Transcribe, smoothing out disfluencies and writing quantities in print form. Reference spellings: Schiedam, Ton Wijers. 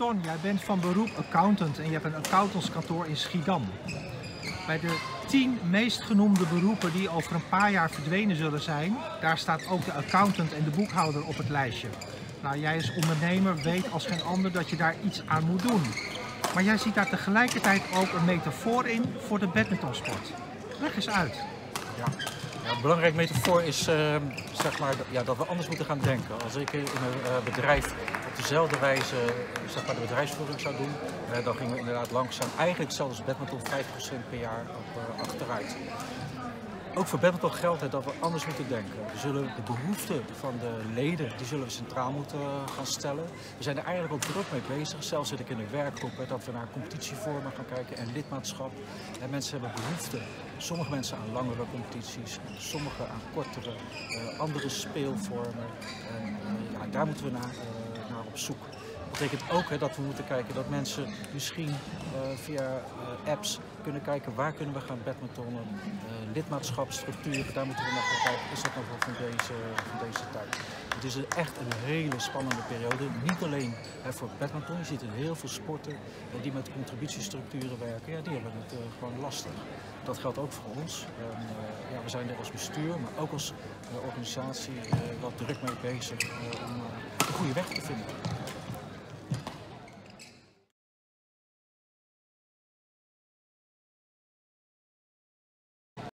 Ton, jij bent van beroep accountant en je hebt een accountantskantoor in Schiedam. Bij de 10 meest genoemde beroepen die over een paar jaar verdwenen zullen zijn, daar staat ook de accountant en de boekhouder op het lijstje. Nou, jij als ondernemer weet als geen ander dat je daar iets aan moet doen. Maar jij ziet daar tegelijkertijd ook een metafoor in voor de badmintonsport. Leg eens uit. Ja. Ja, een belangrijke metafoor is zeg maar, ja, dat we anders moeten gaan denken. Als ik in een bedrijf op dezelfde wijze zeg maar, de bedrijfsvoering zou doen, dan gingen we inderdaad langzaam, eigenlijk zelfs badminton 5% per jaar op, achteruit. Ook voor badminton geldt dat we anders moeten denken. We zullen de behoeften van de leden die zullen we centraal moeten gaan stellen. We zijn er eigenlijk ook druk mee bezig. Zelfs zit ik in een werkgroep dat we naar competitievormen gaan kijken en lidmaatschap. En mensen hebben behoeften. Sommige mensen aan langere competities, sommige aan kortere, andere speelvormen. En, ja, daar moeten we naar op zoek. Dat betekent ook dat we moeten kijken dat mensen misschien via apps kunnen kijken waar kunnen we gaan badmintonnen, lidmaatschapsstructuren, daar moeten we naar gaan kijken, is dat nog wel van deze tijd. Het is echt een hele spannende periode, niet alleen voor badminton, je ziet in heel veel sporten die met contributiestructuren werken, ja, die hebben het gewoon lastig. Dat geldt ook voor ons. Ja, we zijn er als bestuur, maar ook als organisatie wel druk mee bezig om de goede weg te vinden.